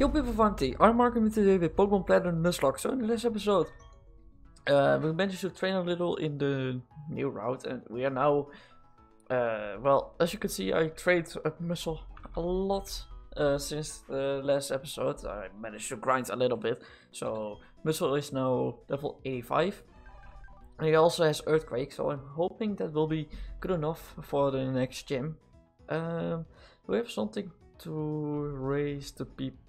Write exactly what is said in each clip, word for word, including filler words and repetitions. Yo people from T, I'm Marking today with Pokemon Platinum Nuzlocke. So in the last episode, uh, we managed to train a little in the new route, and we are now, uh, well, as you can see, I trained a muscle a lot uh, since the last episode. I managed to grind a little bit, so muscle is now level eighty-five. And he also has Earthquake, so I'm hoping that will be good enough for the next gym. Um, we have something to raise the people.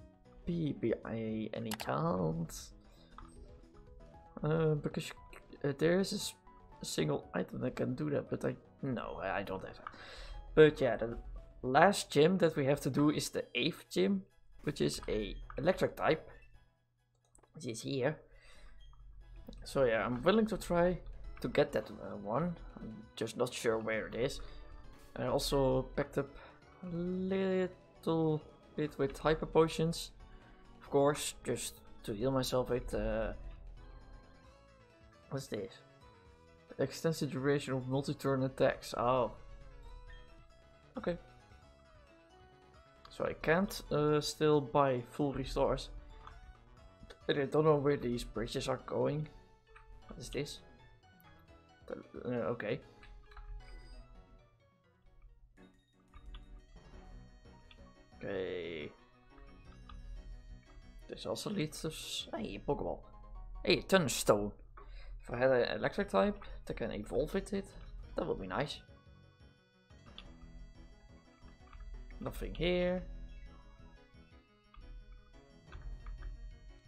P B I any chance? Uh, because uh, there is a, s a single item that can do that, but I no, I don't have that. But yeah, the last gym that we have to do is the eighth gym, which is a electric type. It is here. So yeah, I'm willing to try to get that uh, one. I'm just not sure where it is. I also picked up a little bit with hyper potions. Of course, just to heal myself with, uh, what's this? Extended duration of multi-turn attacks. Oh. Okay. So I can't uh, still buy full restores. And I don't know where these bridges are going. What is this? Uh, okay. Okay. This also leads to... Hey, Pokeball. Hey, Thunderstone. If I had an electric type that can evolve with it, that would be nice. Nothing here.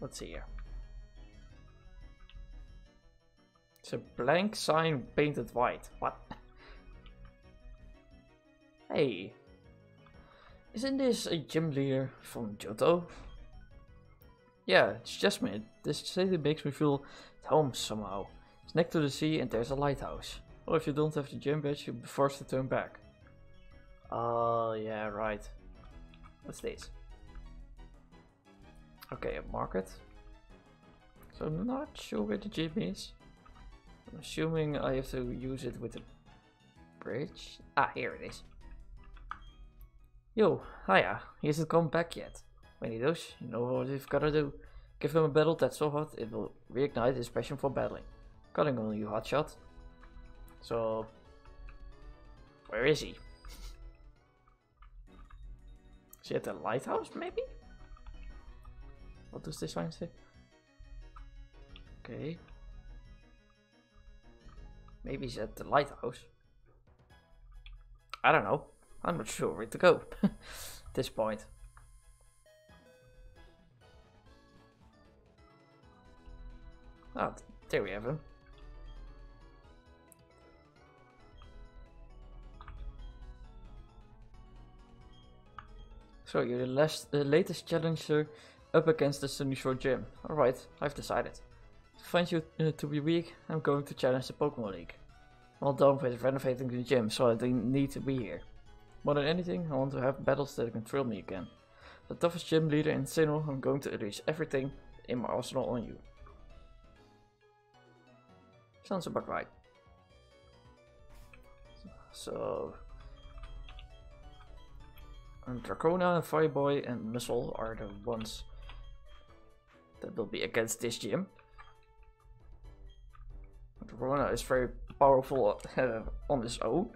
Let's see here. It's a blank sign painted white. What? Hey. Isn't this a gym leader from Johto? Yeah, it's just me. This city makes me feel at home somehow. It's next to the sea and there's a lighthouse. Or if you don't have the gym badge, you'll be forced to turn back. Oh, uh, yeah, right. What's this? Okay, a market. So I'm not sure where the gym is. I'm assuming I have to use it with the bridge. Ah, here it is. Yo, hiya, he hasn't come back yet. When he does, you know what you've gotta do. Give him a battle that's so hot, it will reignite his passion for battling. Cutting on you, hotshot. So, where is he? Is he at the lighthouse, maybe? What does this sign say? Okay. Maybe he's at the lighthouse. I don't know. I'm not sure where to go at this point. Ah, oh, there we have him. So you're the, last, the latest challenger up against the Sunnyshore Gym. Alright, I've decided. To find you uh, to be weak, I'm going to challenge the Pokemon League. Well done with renovating the gym, so I didn't need to be here. More than anything, I want to have battles that can thrill me again. The toughest gym leader in Sinnoh, I'm going to release everything in my arsenal on you. Sounds about right. So... And Dracona, Fireboy and Muscle are the ones that will be against this gym. Dracona is very powerful uh, on his own.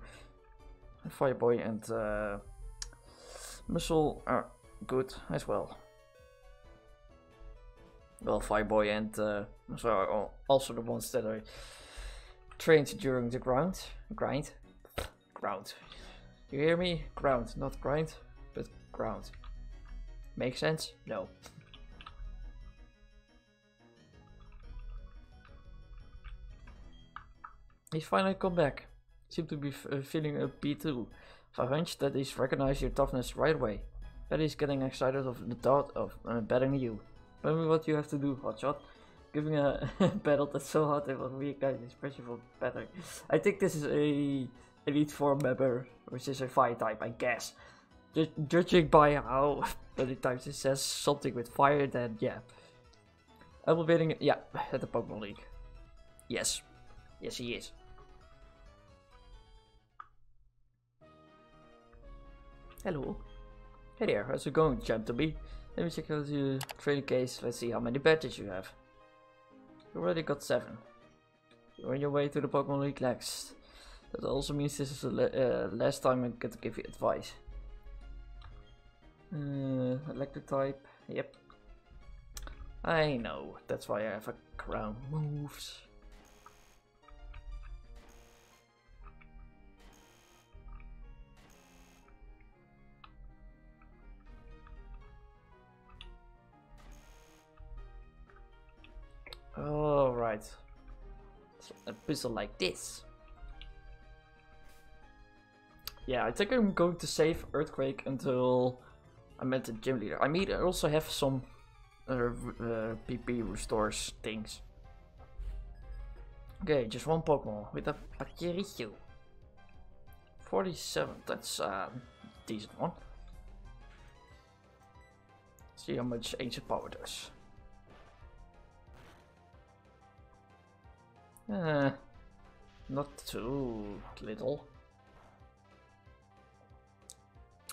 Fireboy and uh, Muscle are good as well. Well, Fireboy and uh, Muscle are also the ones that I trained during the ground. Grind. Ground. You hear me? Ground, not grind, but ground. Make sense? No. He's finally come back. Seem to be f uh, feeling a beat too. So I hunch that he's recognized your toughness right away. But he's getting excited of the thought of uh, betting you. Tell me what you have to do, hotshot. Giving a battle that's so hot it will reignite his passion for battling. I think this is a Elite Four member, which is a fire type, I guess. Ju judging by how many times it says something with fire, then yeah. I will be waiting, yeah, at the Pokemon League. Yes. Yes, he is. Hello. Hey there, how's it going, champ to be? Let me check out your trading case. Let's see how many badges you have. You already got seven. You're on your way to the Pokemon League next. That also means this is the la uh, last time I get to give you advice. Uh, electric type, yep. I know, that's why I have a crown moves. Alright. A puzzle like this. Yeah, I think I'm going to save Earthquake until I met the gym leader. I mean, I also have some uh, uh, P P restores things. Okay, just one Pokemon with a Pachirichu. forty-seven, that's a decent one. Let's see how much Ancient Power does. Uh, not too little.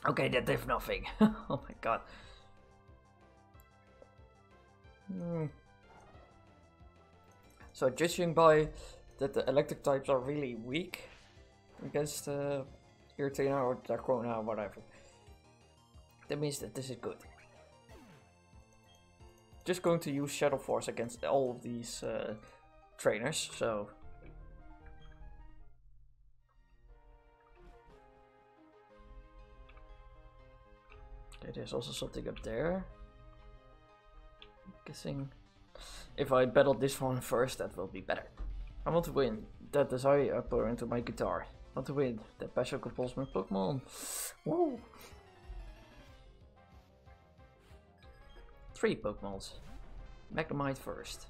Okay, that did nothing. Oh my god. Hmm. So judging by that the electric types are really weak against uh, Giratina or Dracona or whatever, that means that this is good. Just going to use Shadow Force against all of these uh, trainers, so okay, there's also something up there. I'm guessing if I battle this one first, that will be better. I want to win. That desire I put into my guitar. I want to win. That passion compels my Pokemon. Woo! Three Pokemons. Magnemite first.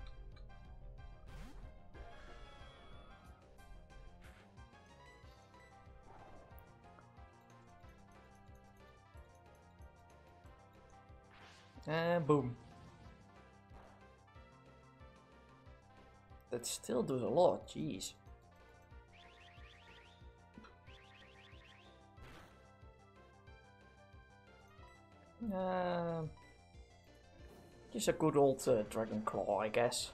And boom. That still does a lot, jeez. Uh, just a good old uh, Dragon Claw, I guess.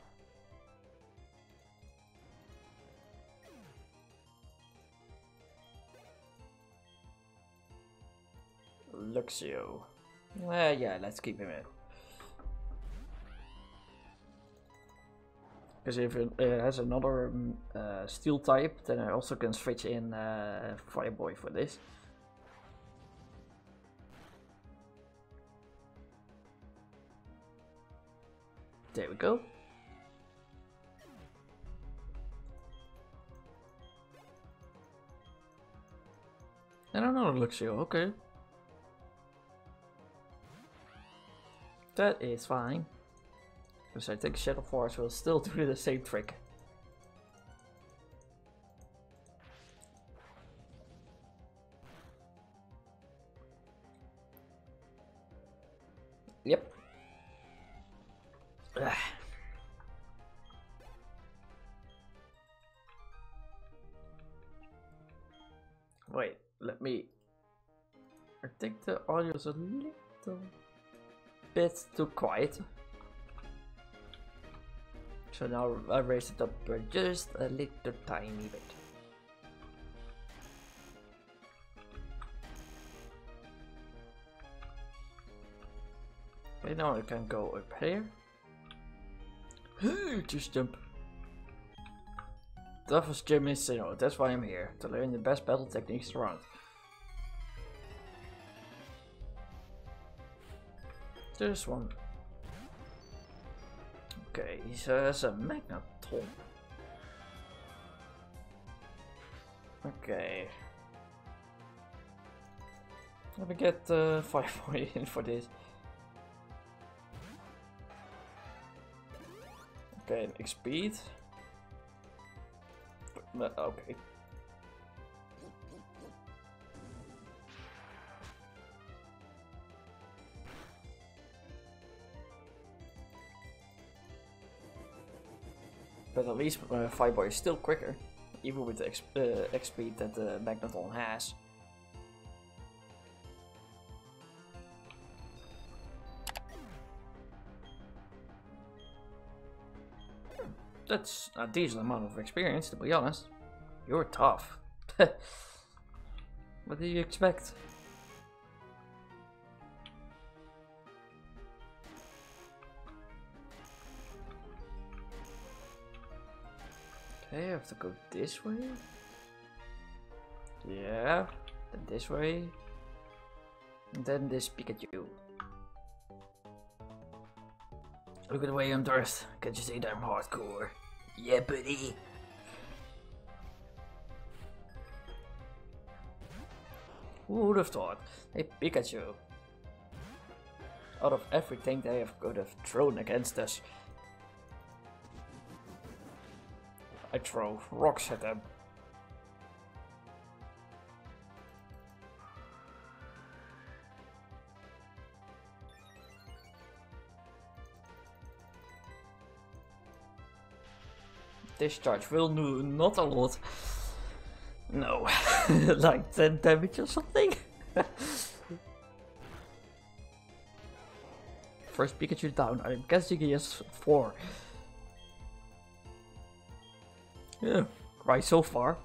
Luxio. Well, uh, yeah, let's keep him in. Because if it uh, has another um, uh, steel type, then I also can switch in uh, Fireboy for this. There we go. And another Luxio, okay. That is fine, because I think Shadow Force will still do the same trick. Yep. Ugh. Wait, let me... I think the audio is a little... bit too quiet, so now I raise it up just a little tiny bit. Okay, now I can go up here. Just jump. Toughest gym is Sinnoh, that's why I'm here, to learn the best battle techniques around. This one. Okay, he has a Magneton. Okay. Let me get uh, Fireboy in for this. Okay, X-Speed. Okay. But at least uh, Fireboy is still quicker, even with the X, uh, X speed that the Magneton has. That's a decent amount of experience, to be honest. You're tough. What do you expect? Okay, I have to go this way. Yeah, then this way. And then this Pikachu. Look at the way I'm dressed. Can't you see that I'm hardcore? Yeah, buddy. Who would have thought? Hey, Pikachu. Out of everything they have could have thrown against us, I throw rocks at them. Discharge will do not a lot. No, like ten damage or something. First Pikachu down, I'm guessing he has four. Yeah, right so far.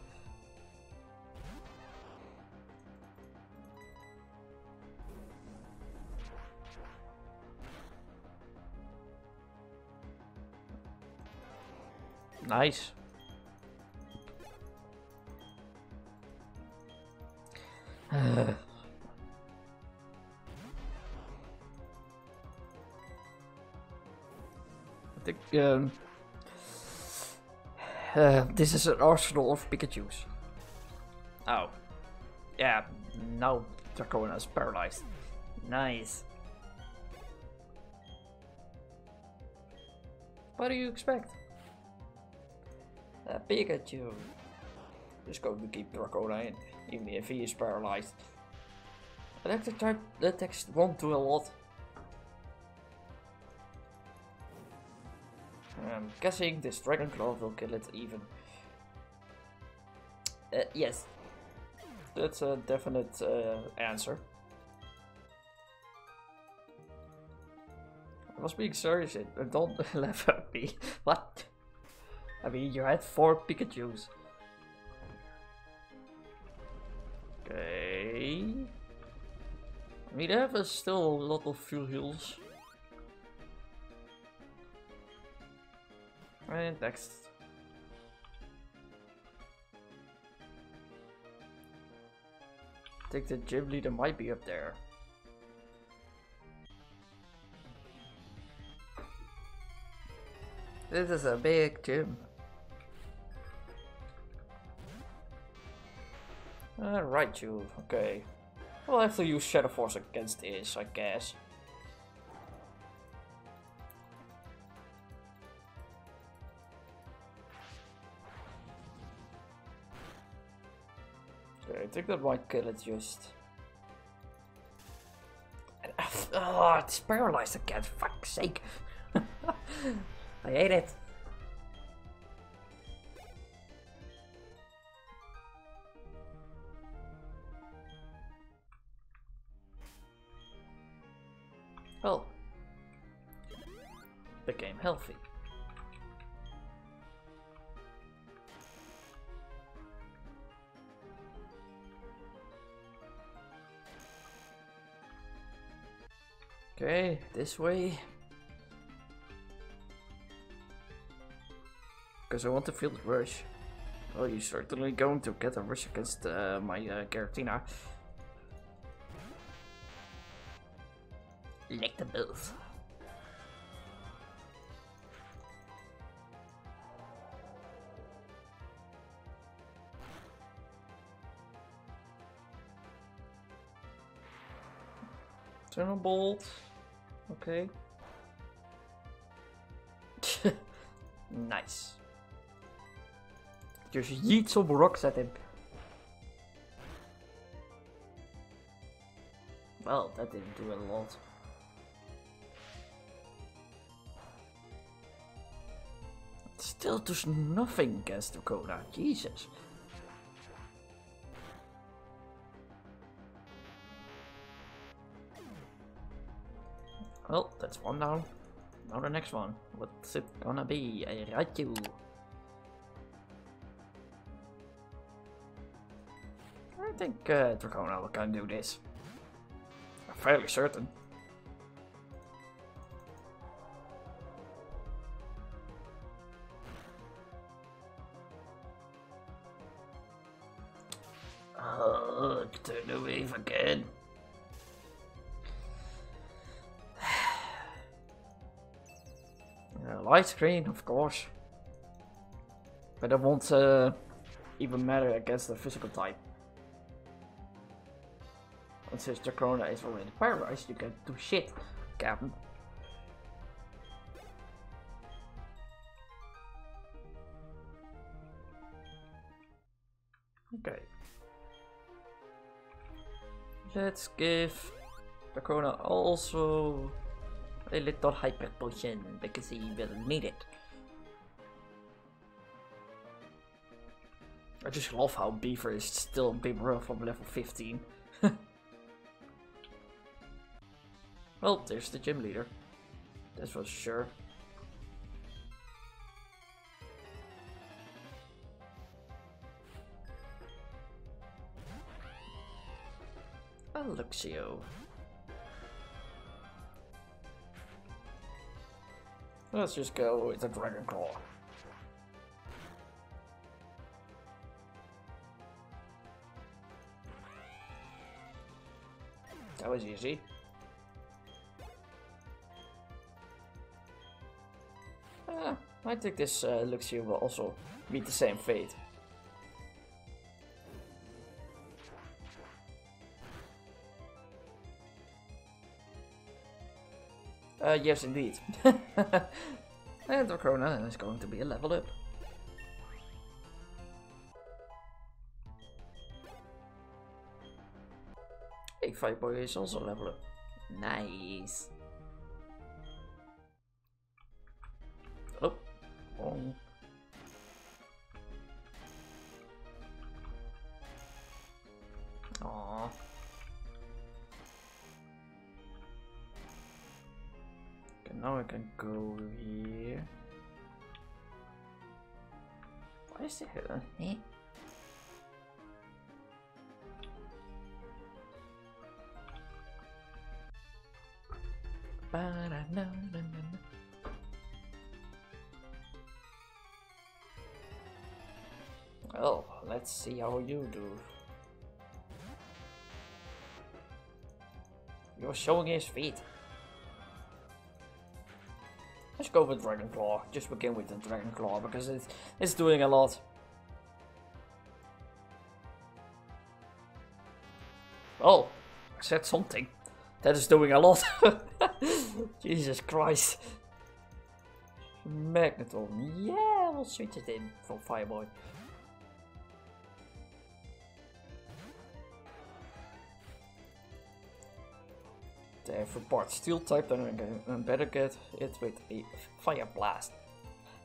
Nice. Uh. I think um, uh, this is an arsenal of Pikachus. Oh, yeah. Now Dracona's is paralyzed. Nice. What do you expect? Uh, Pikachu. Just going to keep Dracona in, even if he is paralyzed. Electric type attacks won't do a lot. I'm guessing this Dragon Claw will kill it even. Uh, yes. That's a definite uh, answer. I was being serious, don't laugh at me. What? I mean, you had four Pikachus. Okay. I mean, I have uh, still a lot of fuel heals. And next. I think the gym leader might be up there. This is a big gym. Uh, Raichu, okay. We'll have to use Shadow Force against this, I guess. Okay, I think that might kill it just. And, oh, it's paralyzed again, fuck's sake. I hate it. Well, became healthy. Okay, this way. Because I want to feel the rush. Well, you're certainly going to get a rush against uh, my uh, Giratina. Lick the both. Tunnel bolt. Okay. Nice. Just yeet some rocks at him. Well, that didn't do a lot. It still does nothing against Dakota, Jesus. Well, that's one down. Now the next one. What's it gonna be? A Raichu. I think uh, Draconel can do this. I'm fairly certain. Oh, turn the wave again. uh, light screen, of course. But that won't uh, even matter against the physical type. And since Draconite is already paralyzed, you can't do shit, Captain. Okay. Let's give Draconite also a little hyper potion because he will need it. I just love how Beaver is still Beaver from level fifteen. Well, there's the gym leader. This was sure. A Luxio. Let's just go with the Dragon Claw. That was easy. Ah, I think this uh, Luxio will also meet the same fate. Uh, yes indeed. And Draconite is going to be a level up. Hey, Fireboy is also level up. Nice. Oh, wrong. Aww. Okay, now I can go here. Why is it here? Eh? Well, let's see how you do. You're showing his feet. Let's go with Dragon Claw. Just begin with the Dragon Claw because it, it's doing a lot. Well, I said something. That is doing a lot. Jesus Christ. Magneton. Yeah, we'll switch it in from Fireboy. There for part steel type, then I can better get it with a fire blast.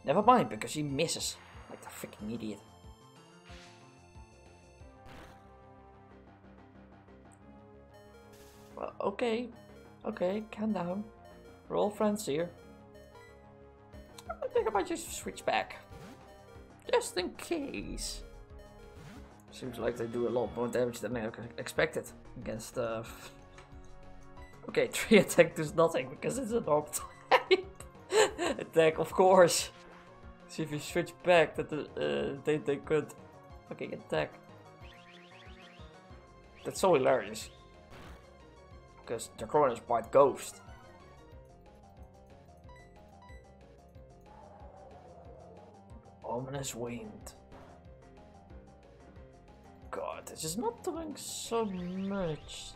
Never mind, because he misses like the freaking idiot. Well, okay, okay, calm down. We're all friends here. I think I might just switch back, just in case. Seems like they do a lot more damage than I expected against the. Uh, Okay, three attack does nothing because it's a normal type attack, of course. See if you switch back that uh, they they could fucking attack. That's so hilarious because Draconite is part ghost. Ominous wind. God, this is not doing so much.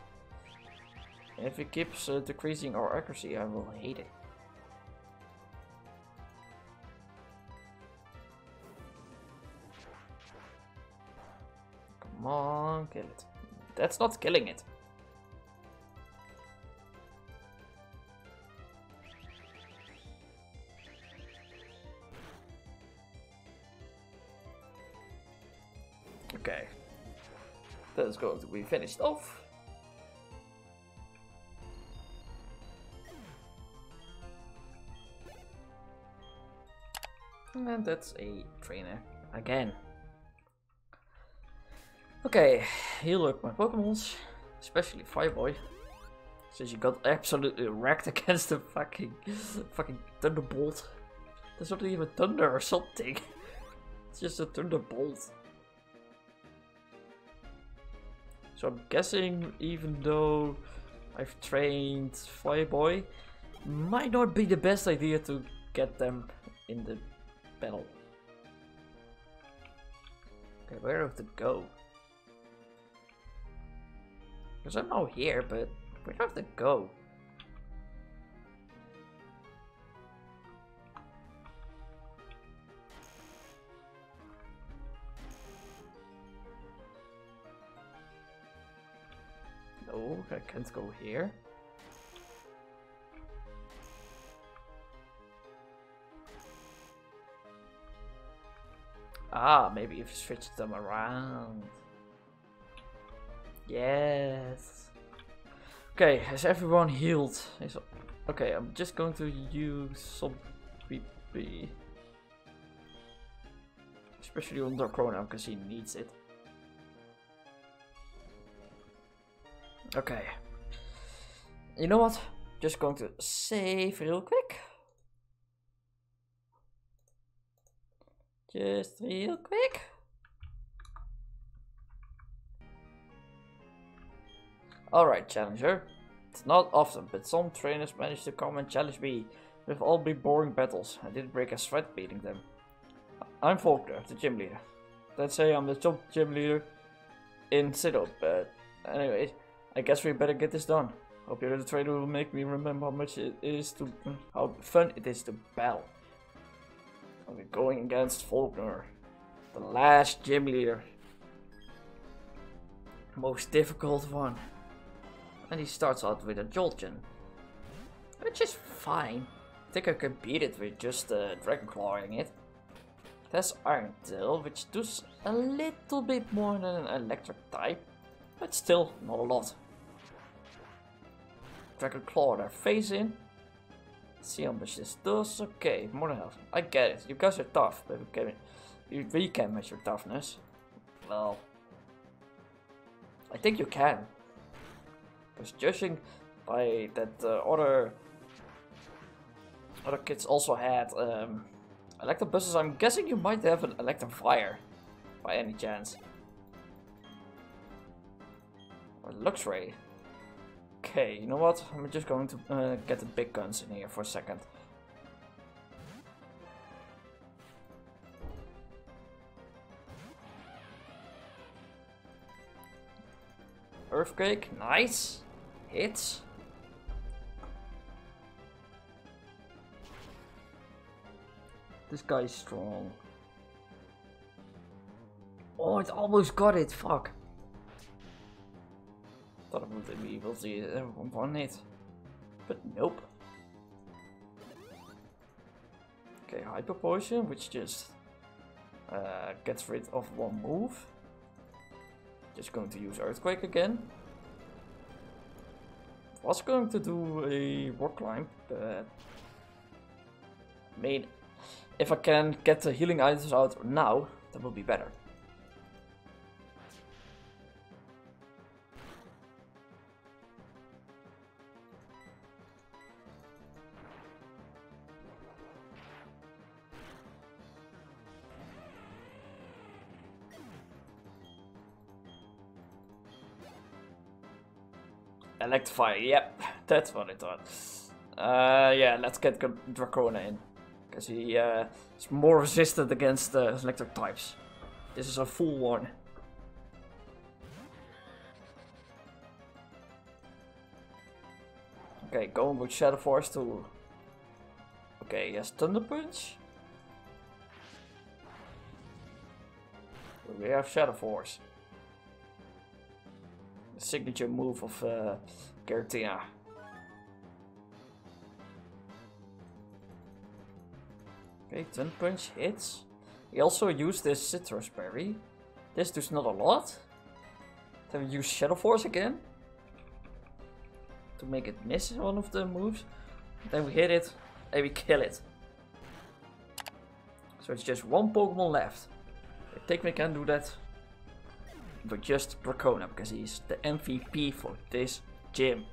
If it keeps uh, decreasing our accuracy, I will hate it. Come on, kill it. That's not killing it. Okay. That is going to be finished off. And that's a trainer again. Okay, here look my Pokemons, especially Fireboy, since you got absolutely wrecked against the fucking fucking Thunderbolt. There's not even thunder or something. It's just a Thunderbolt. So I'm guessing, even though I've trained Fireboy, might not be the best idea to get them in the battle. Okay, where have to go? Because I'm out here, but where do I have to go? No, I can't go here. Ah, maybe if you switch them around. Yes. Okay, has everyone healed? Okay, I'm just going to use some P P. Especially on Darkrona, because he needs it. Okay. You know what? Just going to save real quick. Just real quick. Alright, Challenger. It's not often, but some trainers manage to come and challenge me. They've all been boring battles. I didn't break a sweat beating them. I'm Volkner, the gym leader. Let's say I'm the top gym leader in Sinnoh, but anyway, I guess we better get this done. Hope your little trainer will make me remember how much it is to, how fun it is to battle. We're going against Volkner, the last gym leader, most difficult one, and he starts out with a Jolteon, which is fine. I think I can beat it with just uh, Dragon Clawing it. It has Iron Tail, which does a little bit more than an Electric type, but still not a lot. Dragon Claw their face in. See how much this does. Okay, more than half. I get it. You guys are tough, but we can, we can measure toughness. Well, I think you can. Because judging by that uh, other other kids also had um, Electabuses, I'm guessing you might have an Electivire by any chance. Or Luxray. Okay, you know what? I'm just going to uh, get the big guns in here for a second. Earthquake, nice! Hits! This guy's strong. Oh, it almost got it, fuck! Thought I would be able to one hit, but nope. Okay, Hyper Potion, which just uh, gets rid of one move. Just going to use Earthquake again. Was going to do a Rock Climb, but I mean, if I can get the healing items out now, that will be better. Electrify, yep, that's what I thought. Uh, yeah, let's get Dracona in. Because he uh, is more resistant against uh, electric types. This is a full one. Okay, going with Shadow Force to... Okay, he has Thunder Punch. We have Shadow Force. Signature move of uh, Giratina. Okay, Thunder Punch hits. He also used this Citrus Berry. This does not a lot. Then we use Shadow Force again to make it miss one of the moves. Then we hit it and we kill it. So it's just one Pokemon left. I think we can do that. But just Draconair, because he's the M V P for this gym.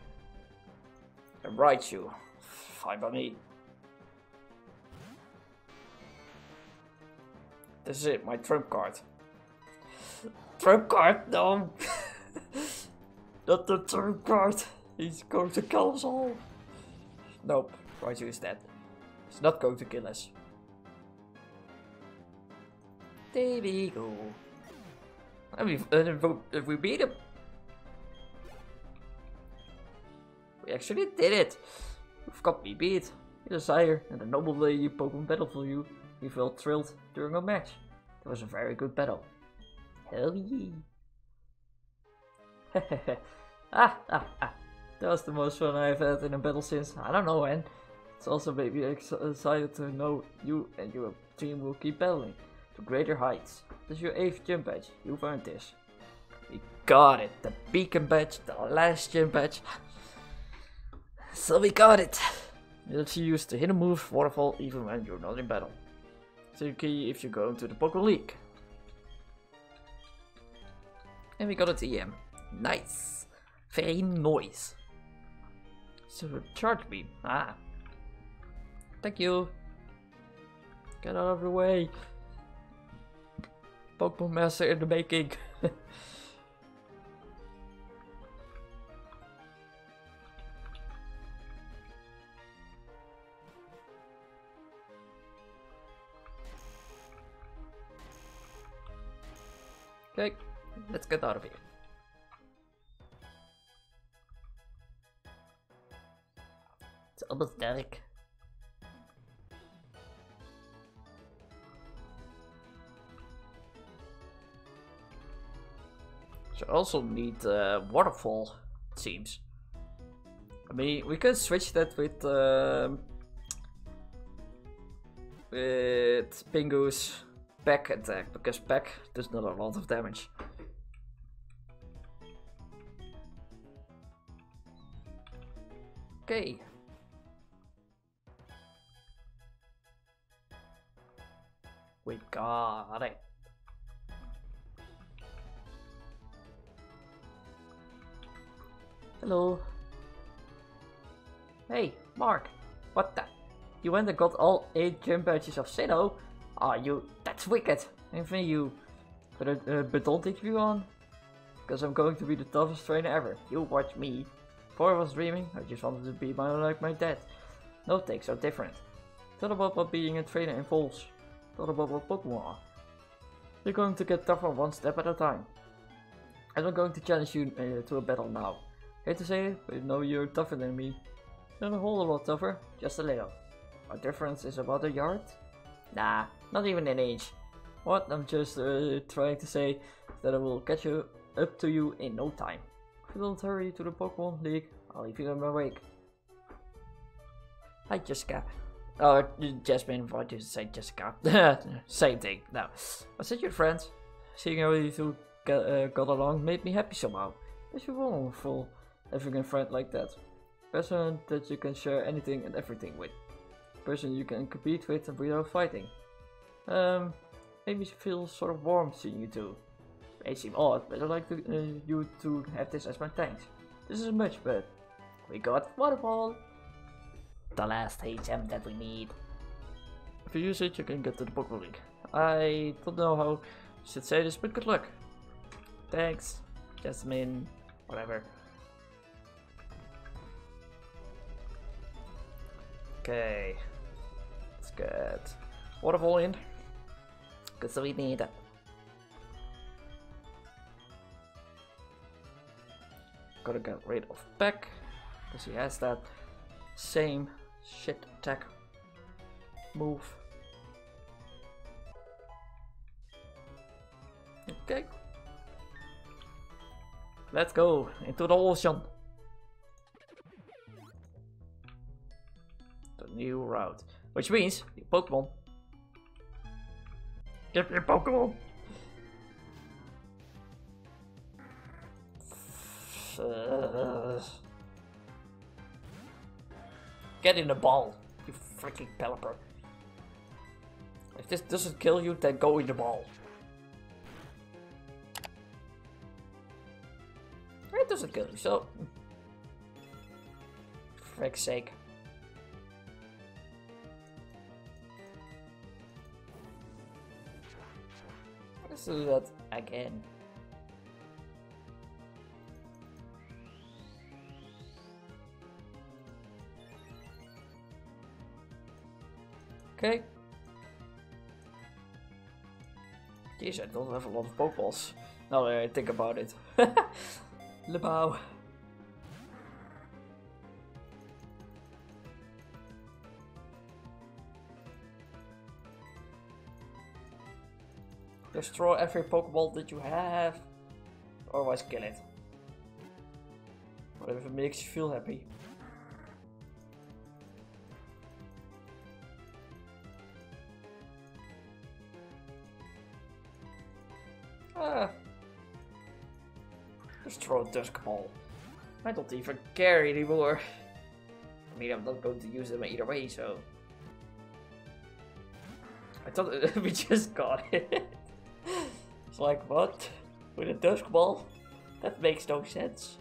And Raichu, fine by me. This is it, my trump card. Trump card, no! Not the trump card! He's going to kill us all! Nope, Raichu is dead. He's not going to kill us. There we go. And we, uh, if we beat him! We actually did it! We've got me beat. Your desire and the noble lady Pokemon battle for you. We felt thrilled during our match. It was a very good battle. Hell yeah! ah, ah, ah. That was the most fun I've had in a battle since I don't know when. It's also made me excited to know you and your team will keep battling to greater heights. This is your eighth gym badge. You've earned this. We got it! The beacon badge, the last gym badge. So we got it! Let's use the hidden move waterfall even when you're not in battle. So you key if you go into the Pokemon League. And we got a T M. Nice! Very nice. So charge beam. Ah. Thank you. Get out of the way. Pokemon Master in the making. Okay, let's get out of here. It's almost dark. So I also need uh, waterfall, it seems. I mean, we could switch that with um, with Pingu's Pack attack, because Pack does not a lot of damage. Okay. We got it. Hello. Hey, Mark. What the? You went and got all eight gym badges of Sinnoh. Ah, oh, you, that's wicked! And for you, but, uh, but don't take you on, because I'm going to be the toughest trainer ever. You watch me. Before I was dreaming, I just wanted to be my, like my dad. No takes are different. Thought about what being a trainer involves. Thought about what Pokemon are. You're going to get tougher one step at a time. I'm not going to challenge you uh, to a battle now. Hate to say it, but you know you're tougher than me. Not a whole lot tougher, just a little. Our difference is about a yard? Nah, not even an inch. What I'm just uh, trying to say that I will catch you up to you in no time. If you don't hurry to the Pokemon League, I'll leave you in my wake. Hi Jessica. Oh, Jasmine, why did you say Jessica? Same thing, no. I said your friends. Seeing how you two got, uh, got along made me happy somehow. It's wonderful having a friend like that. Person that you can share anything and everything with. Person you can compete with without fighting. Um, made me feel sort of warm seeing you two. It may seem odd, but I'd like to, uh, you to have this as my thanks. This isn't much, but we got waterfall! The last H M that we need. If you use it, you can get to the Pokemon League. I don't know how I should say this, but good luck. Thanks, Jasmine, whatever. Okay. Let's get waterfall in, because we need it. Gotta get rid of Peck, because he has that same shit attack move. Okay, let's go into the ocean. The new route. Which means, your Pokemon. Give me a Pokemon! Uh, get in the ball, you freaking Pelipper. If this doesn't kill you, then go in the ball. It doesn't kill you, so... Frick's sake. Let's do that again. Okay. Jeez, I don't have a lot of Pokeballs. Now that I think about it. Lebao. Destroy every Pokeball that you have. Otherwise kill it. Whatever it makes you feel happy. Ah. Just throw a Dusk Ball. I don't even care anymore. I mean, I'm not going to use them either way, so... I thought we just got it. It's like, what? With a Dusk Ball? That makes no sense.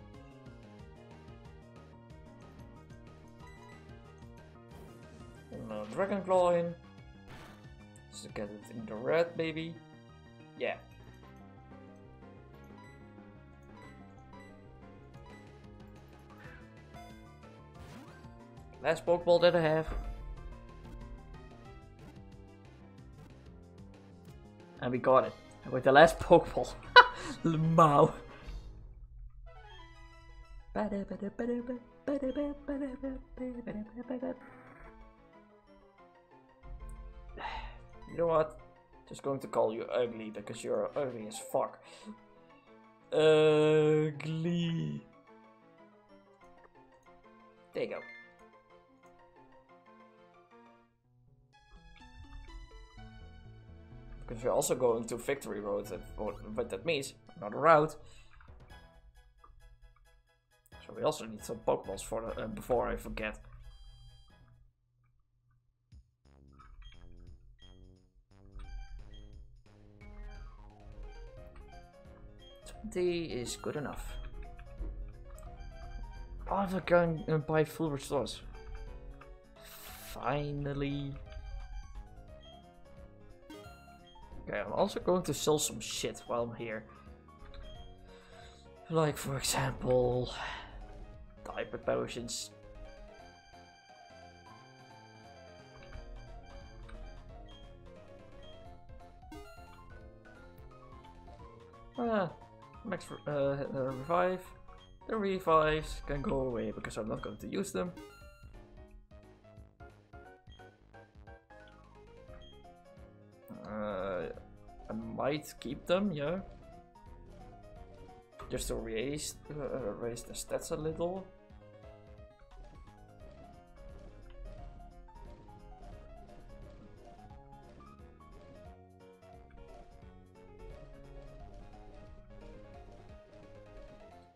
And now Dragon Claw in. Just get it in the red, baby. Yeah. Last Pokeball that I have. And we got it. And with the last Pokeball. Lmao. You know what? Just going to call you ugly because you're ugly as fuck. Ugly. There you go. Because we're also going to Victory Road, but that means another route. So we also need some Pokeballs for the, uh, before I forget. twenty is good enough. Oh, I'm not going to buy full restores. Finally. Okay, I'm also going to sell some shit while I'm here. Like, for example, Hyper Potions. Ah, max uh, uh, revive. The revives can go away because I'm not going to use them. Might keep them, yeah. Just to raise, uh, raise the stats a little.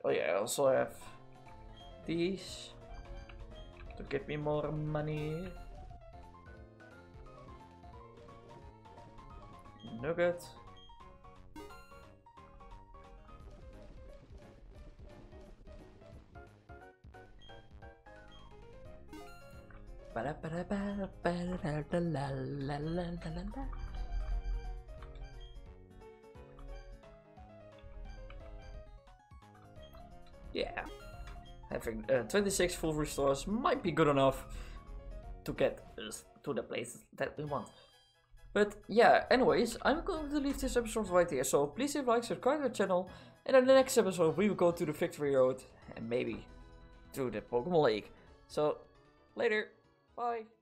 Oh yeah, I also have these to give me more money. Nugget. Yeah, having uh, twenty-six full restores might be good enough to get us to the place that we want. But yeah, anyways, I'm going to leave this episode right here, so please leave a like, subscribe to the channel, and in the next episode we will go to the Victory Road and maybe to the Pokemon League. So, later, bye!